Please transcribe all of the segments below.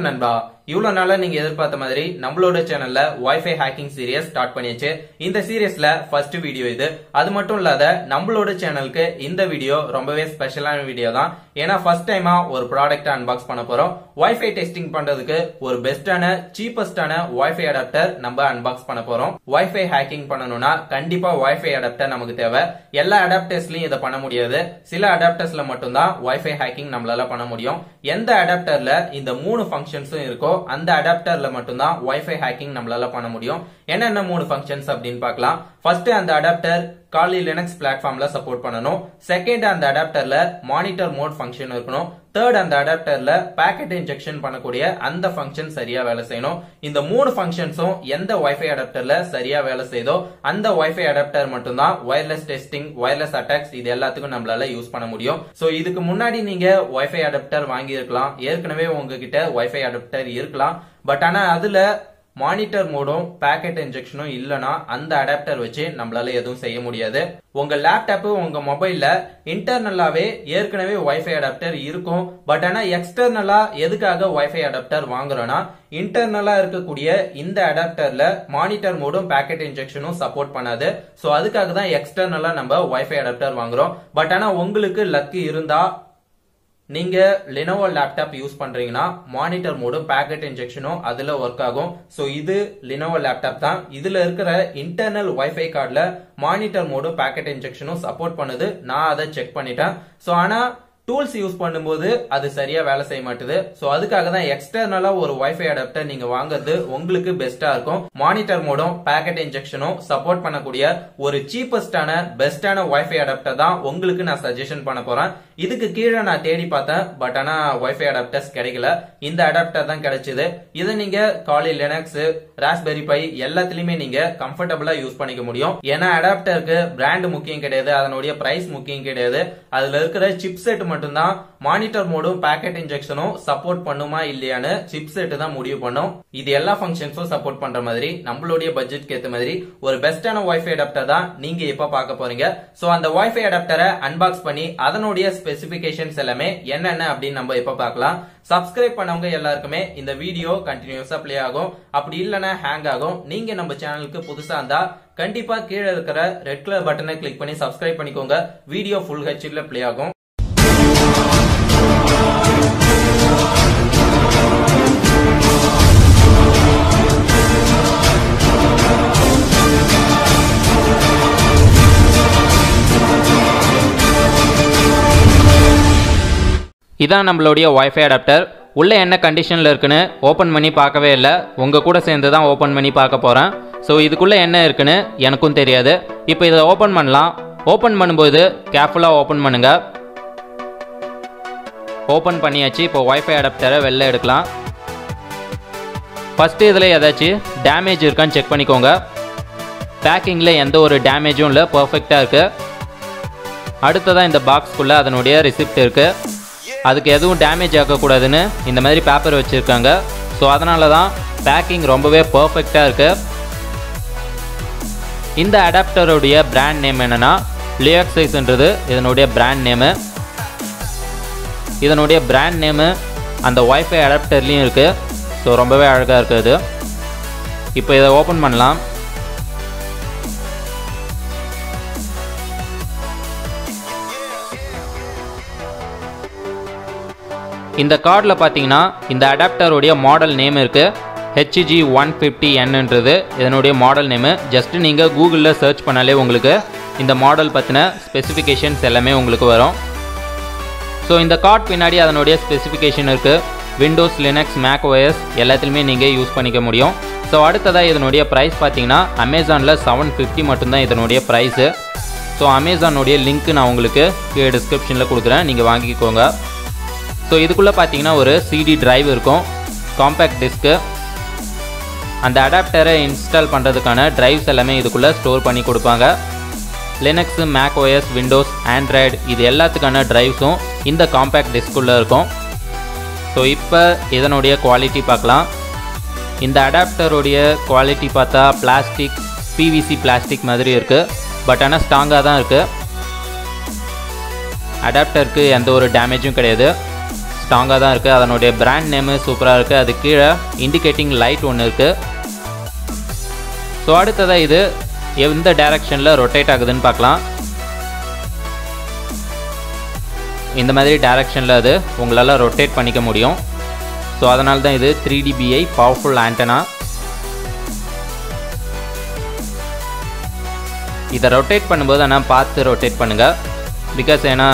வணக்கம் நண்பா, இவ்வளவு நாளா நீங்க எதிர்பார்த்த மாதிரி நம்மளோட சேனல்ல வைஃபை ஹேக்கிங் சீரியஸ் ஸ்டார்ட் பண்ணியாச்சு. இந்த சீரியஸ்ல ஃபர்ஸ்ட் வீடியோ இது. அது மட்டும் இல்லாத நம்மளோட சேனலுக்கு இந்த வீடியோ ரொம்பவே ஸ்பெஷலான வீடியோ தான். ஏன்னா ஃபர்ஸ்ட் டைமா ஒரு ப்ராடக்ட் அன்பாக்ஸ் பண்ண போறோம். வைஃபை டெஸ்டிங் பண்றதுக்கு ஒரு பெஸ்டான சீப்பஸ்டான வைஃபை அடாப்டர் நம்ம அன்பாக்ஸ் பண்ண போறோம். வைஃபை ஹேக்கிங் பண்ணணும்னா கண்டிப்பா வைஃபை அடாப்டர் நமக்கு தேவை. எல்லா அடாப்டர்ஸ்லயும் இதை பண்ண முடியாது. சில அடாப்டர்ஸ்ல மட்டும்தான் வைஃபை ஹேக்கிங் நம்மளால பண்ண முடியும். எந்த அடாப்டர்ல இந்த மூணு ஃபங்க்ஷன்ஸும் இருக்கோ அந்த அடாப்டர்ல மட்டும்தான் வைஃபை ஹேக்கிங் நம்மளால பண்ண முடியும். என்னென்ன மூணு ஃபங்க்ஷன்ஸ் அப்படின்னு பார்க்கலாம். ஃபர்ஸ்ட், அந்த அடாப்டர் Kali Linux பிளாட்ஃபார்ம்ல சப்போர்ட் பண்ணணும். செகண்ட், அந்த அடாப்டர்ல மானிட்டர் மோட் ஃபங்க்ஷன் இருக்கணும். தேர்ட், அந்த அடாப்டர்ல பாக்கெட் இன்ஜெக்ஷன் பண்ணக்கூடிய அந்த ஃபங்க்ஷன் சரியா வேலை செய்யணும். இந்த மூணு ஃபங்க்ஷன்ஸும் எந்த வைஃபை அடாப்டர்ல சரியா வேலை செய்தோ அந்த வைஃபை அடாப்டர் மட்டும்தான் வயர்லெஸ் டெஸ்டிங், வயர்லெஸ் அட்டாக்ஸ் இது எல்லாத்துக்கும் நம்மளால யூஸ் பண்ண முடியும். சோ இதுக்கு முன்னாடி நீங்க வைஃபை அடாப்டர் வாங்கி இருக்கலாம். ஏற்கனவே உங்ககிட்ட வைஃபை அடாப்டர் இருக்கலாம். பட் ஆனா அதுல மானிட்டர் மோடும் பேக்கெட் இன்ஜெக்ஷனும் இல்லனா அந்த அடாப்டர் வச்சு நம்மளால எதுவும் செய்ய முடியாது. உங்க லேப்டாப் உங்க மொபைல்ல இன்டர்னலாவே ஏற்கனவே வைஃபை அடாப்டர் இருக்கும். பட் ஆனா எக்ஸ்டர்னலா எதுக்காக வைஃபை அடாப்டர் வாங்குறோம்னா, இன்டர்னலா இருக்கக்கூடிய இந்த அடாப்டர்ல மானிட்டர் மோடும் பேக்கெட் இன்ஜெக்ஷனும் சப்போர்ட் பண்ணாது. சோ அதுக்காக தான் எக்ஸ்டர்னலா நம்ம வைஃபை அடாப்டர் வாங்குறோம். பட் ஆனா உங்களுக்கு லக்கு இருந்தா நீங்க Lenovo லேப்டாப் யூஸ் பண்றீங்கன்னா மானிட்டர் மோடும் பேக்கெட் இன்ஜெக்ஷனும் அதுல ஒர்க் ஆகும். சோ இது Lenovo லேப்டாப் தான். இதுல இருக்கிற இன்டர்னல் வைஃபை கார்டுல மானிட்டர் மோடும் பேக்கெட் இன்ஜெக்ஷனும் சப்போர்ட் பண்ணுது. நான் அதை செக் பண்ணிட்டேன். சோ ஆனா டூல்ஸ் யூஸ் பண்ணும்போது அது சரியா வேலை செய்ய மாட்டுது. சோ அதுக்காக தான் எக்ஸ்டர்னலா ஒரு வைஃபை அடாப்டர் நீங்க வாங்குறது உங்களுக்கு பெஸ்டா இருக்கும். மானிட்டர் மோடும் பேக்கெட் இன்ஜெக்ஷனும் சப்போர்ட் பண்ணக்கூடிய ஒரு சீப்பஸ்டான பெஸ்டான வைஃபை அடாப்டர் தான் உங்களுக்கு நான் சஜஷன் பண்ண போறேன். இதுக்கு கீழே நான் தேடி பார்த்தேன். பட் ஆனா வைஃபை அடாப்டர்ஸ் கிடைக்கல. இந்த அடாப்டர் தான் கிடைச்சது. இதை நீங்க Kali Linux, ராஸ்பெரி பை எல்லாத்துலயுமே நீங்க கம்ஃபர்டபுளா யூஸ் பண்ணிக்க முடியும். ஏன்னா அடாப்டருக்கு பிராண்ட் முக்கியம் கிடையாது, அதனுடைய பிரைஸ் முக்கியம் கிடையாது. அதுல இருக்கிற சிப்செட் மட்டும்தான் மானிட்டர் மோடும் பேக்கெட் இன்ஜெக்ஷனும் சப்போர்ட் பண்ணுமா இல்லையான்னு சிப்செட் தான் முடிவு பண்ணும். இது எல்லா ஃபங்க்ஷன்ஸும் சப்போர்ட் பண்ற மாதிரி நம்மளுடைய பட்ஜெட்க்கு ஏத்த மாதிரி ஒரு பெஸ்டான வைஃபை அடாப்டர் தான் நீங்க இப்ப பார்க்க போறீங்க. சோ அந்த வைஃபை அடாப்டரை அன்பாக்ஸ் பண்ணி அதனுடைய ஸ்பெசிபிகேஷன்ஸ் எல்லாமே என்னென்ன அப்படின்னு நம்ம இப்ப பார்க்கலாம். சப்ஸ்கிரைப் பண்ணவங்க எல்லாருக்குமே இந்த வீடியோ கண்டினியூஸா பிளே ஆகும். அப்படி இல்லைன்னா ஹேங் ஆகும். நீங்க நம்ம சேனலுக்கு புதுசா இருந்தா கண்டிப்பா கீழே இருக்கிற ரெட் கலர் பட்டனை கிளிக் பண்ணி சப்ஸ்கிரைப் பண்ணிக்கோங்க. வீடியோ ஃபுல் ஹெச்டில பிளே ஆகும். இதான் நம்மளுடைய வைஃபை அடாப்டர். உள்ளே என்ன கண்டிஷனில் இருக்குன்னு ஓப்பன் பண்ணி பார்க்கவே இல்லை. உங்கள் கூட சேர்ந்து தான் ஓப்பன் பண்ணி பார்க்க போகிறேன். ஸோ இதுக்குள்ளே என்ன இருக்குன்னு எனக்கும் தெரியாது. இப்போ இதை ஓப்பன் பண்ணலாம். ஓப்பன் பண்ணும்போது கேர்ஃபுல்லாக ஓப்பன் பண்ணுங்கள். ஓப்பன் பண்ணியாச்சு. இப்போ வைஃபை அடாப்டரை வெளில எடுக்கலாம். ஃபஸ்ட்டு இதில் ஏதாச்சும் டேமேஜ் இருக்கான்னு செக் பண்ணிக்கோங்க. பேக்கிங்கில் எந்த ஒரு டேமேஜும் இல்லை, பர்ஃபெக்டாக இருக்குது. அடுத்ததான் இந்த பாக்ஸ்க்குள்ளே அதனுடைய ரிசிப்ட் இருக்குது. அதுக்கு எதுவும் டேமேஜ் ஆகக்கூடாதுன்னு இந்த மாதிரி பேப்பர் வச்சுருக்காங்க. ஸோ அதனால தான் பேக்கிங் ரொம்பவே பர்ஃபெக்டாக இருக்குது. இந்த அடாப்டருடைய பிராண்ட் நேம் என்னென்னா லியோக்ஸைஸ்ன்றது இதனுடைய பிராண்ட் நேமு. இதனுடைய பிராண்ட் நேமு அந்த வைஃபை அடாப்டர்லேயும் இருக்குது. ஸோ ரொம்பவே அழகாக இருக்குது இது. இப்போ இதை ஓப்பன் பண்ணலாம். இந்த கார்டில் பார்த்தீங்கன்னா இந்த அடாப்டருடைய மாடல் நேம் இருக்குது. HG150Nன்றது இதனுடைய மாடல் நேமு. ஜஸ்ட்டு நீங்கள் கூகுளில் சர்ச் பண்ணாலே உங்களுக்கு இந்த மாடல் பற்றின ஸ்பெசிஃபிகேஷன்ஸ் எல்லாமே உங்களுக்கு வரும். ஸோ இந்த கார்ட் பின்னாடி அதனுடைய ஸ்பெசிஃபிகேஷன் இருக்குது. விண்டோஸ், லினக்ஸ், மேக் ஓஎஸ் எல்லாத்துலேயுமே நீங்கள் யூஸ் பண்ணிக்க முடியும். ஸோ அடுத்ததாக இதனுடைய ப்ரைஸ் பார்த்தீங்கன்னா அமேசானில் $750 மட்டும்தான் இதனுடைய ப்ரைஸு. ஸோ அமேசானுடைய லிங்க்கு நான் உங்களுக்கு கீழே டிஸ்கிரிப்ஷனில் கொடுக்குறேன், நீங்கள் வாங்கிக்கோங்க. ஸோ இதுக்குள்ளே பார்த்தீங்கன்னா ஒரு சிடி டிரைவ் இருக்கும், காம்பேக்ட் டிஸ்க்கு. அந்த அடாப்டரை இன்ஸ்டால் பண்ணுறதுக்கான டிரைவ்ஸ் எல்லாமே இதுக்குள்ளே ஸ்டோர் பண்ணி கொடுப்பாங்க. Linux, Mac OS, Windows, Android இது எல்லாத்துக்கான டிரைவ்ஸும் இந்த காம்பேக்ட் டிஸ்க்குள்ளே இருக்கும். ஸோ இப்போ இதனுடைய குவாலிட்டி பார்க்கலாம். இந்த அடாப்டருடைய குவாலிட்டி பார்த்தா பிளாஸ்டிக், பிவிசி பிளாஸ்டிக் மாதிரி இருக்குது. பட் ஆனால் ஸ்ட்ராங்காக தான் இருக்குது. அடாப்டருக்கு எந்த ஒரு டேமேஜும் கிடையாது. strong ah irukku adanode brand name super ah irukku adu keela indicating light one irukku so adutha idu endha direction la rotate agudhu nu paakalam indha madri direction la adu ungalala rotate panika mudiyum so adanal dhaan idu 3dBi powerful antenna இத rotate பண்ணும்போது انا பார்த்து rotate பண்ணுங்க because ஏனா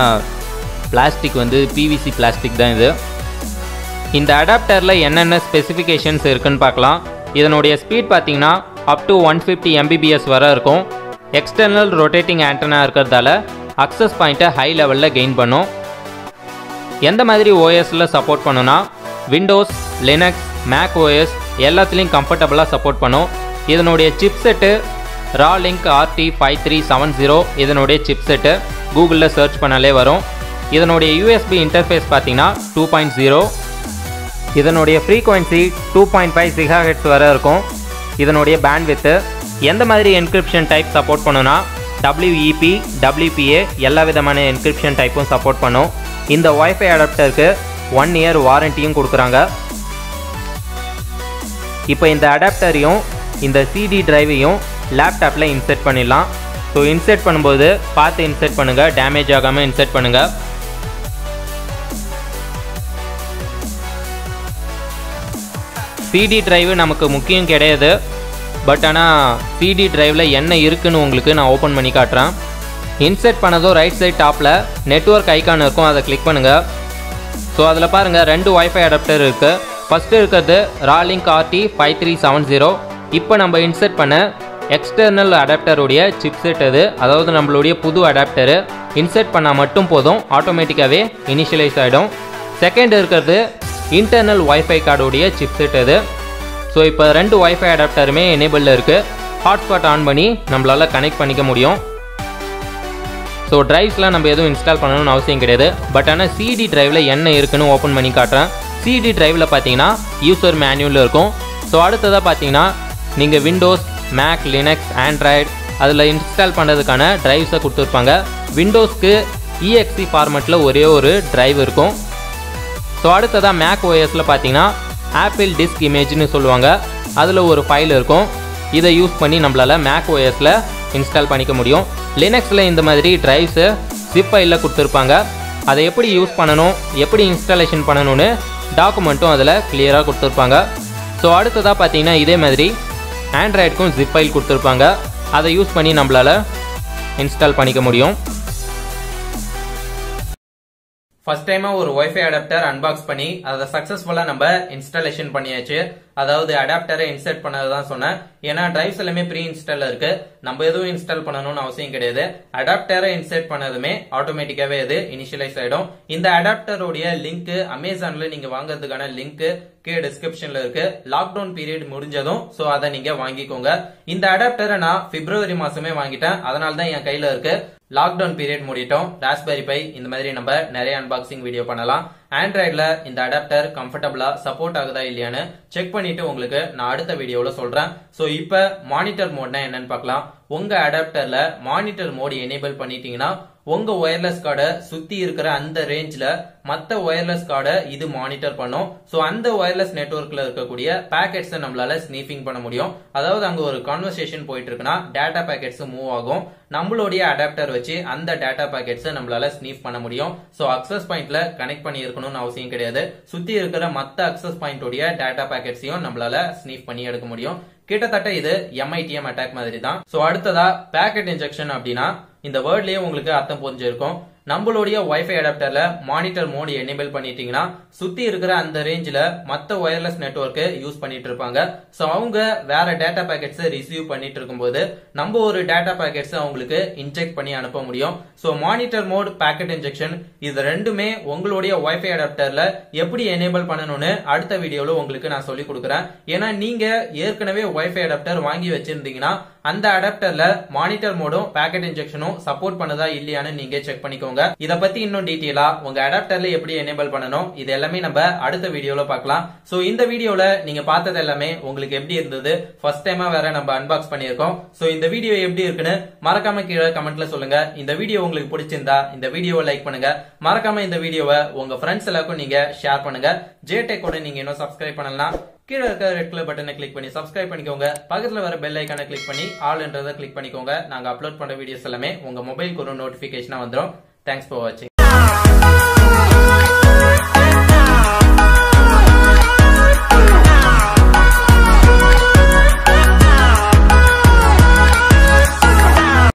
plastic வந்து PVC plastic தான் இது இந்த அடாப்டர்ல என்னென்ன ஸ்பெசிஃபிகேஷன்ஸ் இருக்குன்னு பார்க்கலாம் இதனுடைய ஸ்பீட் பாத்தீங்கன்னா up to 150 Mbps வரை இருக்கும் எக்ஸ்டர்னல் rotating antenna இருக்கறதால access point high level ல கெயின் பண்ணும் எந்த மாதிரி OS ல சப்போர்ட் பண்ணுனா Windows Linux Mac OS எல்லாத்துலயும் கம்ஃபர்ட்டபிளா சப்போர்ட் பண்ணும் இதனுடைய சிப்செட் Raw Link RT5370 இதனுடைய சிப்செட் Google ல சர்ச் பண்ணாலே வரும் இதனுடைய USB இன்டர்ஃபேஸ் பாத்தீங்கன்னா 2.0 இதனுடைய frequency 2.5 GHz வரை இருக்கும் இதனுடைய bandwidth எந்த மாதிரி encryption type சப்போர்ட் பண்ணுனா WEP WPA எல்லா விதமான encryption typeம் சப்போர்ட் பண்ணும் இந்த Wi-Fi அடாப்டருக்கு 1 year வாரண்டியும் கொடுக்கறாங்க இப்போ இந்த அடாப்டரியும் இந்த CD டிரைவையும் laptop la insert பண்ணிடலாம் so insert பண்ணும்போது பார்த்து insert பண்ணுங்க damage ஆகாம insert பண்ணுங்க CD drive நமக்கு முக்கியம் கிடையாது பட் ஆனா CD drive ல என்ன இருக்குன்னு உங்களுக்கு நான் open பண்ணி காட்றேன் insert பண்ணதோ right side top ல network icon இருக்கும் அத click பண்ணுங்க so அதுல பாருங்க ரெண்டு Wi-Fi adapter இருக்கு first இருக்குது Raw Link RT5370 இப்போ நம்ம insert பண்ண external adapter உடைய chipset அது அதாவது நம்மளுடைய புது adapter insert பண்ணா மட்டும் போதும் ஆட்டோமேட்டிக்காவே இனிஷியலைஸ் ஆயிடும் செகண்ட் இருக்குது இன்டர்னல் Wi-Fi கார்டு உடைய chipset அது சோ இப்போ ரெண்டு Wi-Fi அடாப்டருமே எனேபிள்ல இருக்கு ஹாட்ஸ்பாட் ஆன் பண்ணி நம்மளால கனெக்ட் பண்ணிக்க முடியும் சோ டிரைவ்ஸ்லாம் நம்ம எதுவும் இன்ஸ்டால் பண்ணனும் அவசியம் கிடையாது பட் ஆனா CD டிரைவ்ல என்ன இருக்குன்னு ஓபன் பண்ணி காட்றேன் CD டிரைவ்ல பாத்தீங்கன்னா யூசர் மேனுவல் இருக்கும் சோ அடுத்ததா பாத்தீங்கன்னா நீங்க Windows Mac Linux Android அதுல இன்ஸ்டால் பண்றதுக்கான டிரைவ்ஸ் கொடுத்திருப்பாங்க விண்டோஸ்க்கு EXE ஃபார்மட்ல ஒரே ஒரு டிரைவ் இருக்கும் சோ அடுத்ததா Mac OS ல பாத்தீங்கன்னா Apple Disk Image னு சொல்லுவாங்க அதுல ஒரு ஃபைல் இருக்கும் இத யூஸ் பண்ணி நம்மளால Mac OS ல இன்ஸ்டால் பண்ணிக்க முடியும் Linux ல இந்த மாதிரி டிரைவ்ஸ் zip ஃபைல்ல கொடுத்திருப்பாங்க அதை எப்படி யூஸ் பண்ணனும் எப்படி இன்ஸ்டாலேஷன் பண்ணனும்னு டாக்குமெண்ட்டும் அதுல கிளியரா கொடுத்திருப்பாங்க சோ அடுத்ததா பாத்தீங்கன்னா இதே மாதிரி ஆண்ட்ராய்டுக்கும் ஜிப் ஃபைல் கொடுத்திருப்பாங்க அதை யூஸ் பண்ணி நம்மளால இன்ஸ்டால் பண்ணிக்க முடியும் ஃபர்ஸ்ட் டைமா ஒரு Wi-Fi அடாப்டர் அன்பாக்ஸ் பண்ணி அதை சக்சஸ்ஃபுல்லா நம்ம இன்ஸ்டாலேஷன் பண்ணியாச்சு அதாவது அடாப்டரை இன்சர்ட் பண்ணதுதான் சொன்னேன் ஏன்னா டிரைவ்ஸ் எல்லாமே ப்ரீ இன்ஸ்டால்ல இருக்கு நம்ம எதுவும் இன்ஸ்டால் பண்ணனும்னு அவசியம் கிடையாது அடாப்டரை இன்சர்ட் பண்ணதுமே ஆட்டோமேட்டிக்காவே இது இனிஷியலைஸ் ஆயிடும் இந்த அடாப்டரோட லிங்க் Amazonல நீங்க வாங்குறதுக்கான லிங்க் கீழ டிஸ்கிரிப்ஷன்ல இருக்கு லாக்டவுன் பீரியட் முடிஞ்சதும் சோ அத நீங்க வாங்கிக்கோங்க இந்த அடாப்டரை நான் பிப்ரவரி மாசமே வாங்கிட்டேன் அதனால தான் என் கையில இருக்கு லாக்டவுன் பீரியட் முடிட்டோம் ராஸ்பெரி பை இந்த மாதிரி நம்ம நிறைய அன்பாக்சிங் வீடியோ பண்ணலாம் ஆண்ட்ராய்டுல இந்த அடாப்டர் கம்ஃபர்டபிளா சப்போர்ட் ஆகுதா இல்லையான்னு செக் பண்ணிட்டு உங்களுக்கு நான் அடுத்த வீடியோல சொல்றேன் சோ இப்போ மானிட்டர் மோட்னா என்னன்னு பார்க்கலாம் உங்க அடாப்டர்ல மானிட்டர் மோட் எனேபிள் பண்ணிட்டீங்கன்னா உங்க வயர்லெஸ் கார்டை சுத்தி இருக்கிற அந்த ரேஞ்ச்ல மத்த வயர்லெஸ் கார்டை இது மானிட்டர் பண்ணும் சோ அந்த வயர்லெஸ் நெட்வொர்க்ல இருக்கக்கூடிய பாக்கெட்ஸை நம்மளால ஸ்னீஃபிங் பண்ண முடியும் அதாவது அங்க ஒரு கான்வர்சேஷன் போயிட்டு இருக்குன்னா டேட்டா பாக்கெட்ஸ் மூவ் ஆகும் நம்மளுடைய அடாப்டர் வச்சு அந்த டேட்டா பாக்கெட்ஸை நம்மளால ஸ்னீஃப் பண்ண முடியும் சோ அக்சஸ் பாயிண்ட்ல கனெக்ட் பண்ணி இருக்கணும்னு அவசியம் கிடையாது சுத்தி இருக்கிற மத்த அக்சஸ் பாயிண்ட் உடைய டேட்டா பாக்கெட்ஸையும் நம்மளால ஸ்னீஃப் பண்ணி எடுக்க முடியும் கிட்டத்தட்ட இது MITM அட்டாக் மாதிரி தான் சோ அடுத்ததா பாக்கெட் இன்ஜெக்ஷன் அப்படின்னா இந்த வேர்ட்லயே உங்களுக்கு அர்த்தம் புரிஞ்சிருக்கும் நம்மளுடைய Wi-Fi அடாப்டர்ல மானிட்டர் மோட் எனேபிள் பண்ணிட்டீங்கன்னா சுத்தி இருக்கிற அந்த ரேஞ்ச்ல மத்த வயர்லெஸ் நெட்வொர்க் யூஸ் பண்ணிட்டு இருப்பாங்க சோ அவங்க வேற டேட்டா பாக்கெட்ஸ் ரிசீவ் பண்ணிட்டு இருக்கும்போது நம்ம ஒரு டேட்டா பாக்கெட்ஸ் அவங்களுக்கு இன்ஜெக்ட் பண்ணி அனுப்ப முடியும் so monitor mode packet injection இது ரெண்டுமே உங்களுடைய Wi-Fi அடாப்டர்ல எப்படி எனேபிள் பண்ணனும்னு அடுத்த வீடியோல உங்களுக்கு நான் சொல்லி கொடுக்கிறேன் ஏன்னா நீங்க ஏற்கனவே Wi-Fi அடாப்டர் வாங்கி வச்சிருந்தீங்கன்னா And the adapter monitor mode, packet injection, support panada illiana ninge check panikonga. Idapati in no detail, unga adapter epdi enable panano, id elame number add the video pakla. So in the video ninga path elame, ungli ebdi first time vera number unbox panirkom. So in the video ebdi irkune, marakama kira comment la solunga. In the video ungli putichinda, in the video like pananga, marakama in the video unga friends elako ninga share pananga, JTech oda ninga inno subscribe panala. Click the red color button and click on subscribe. Click on the bell icon and click on all and click on the videos. Click on the mobile notification. Thanks for watching.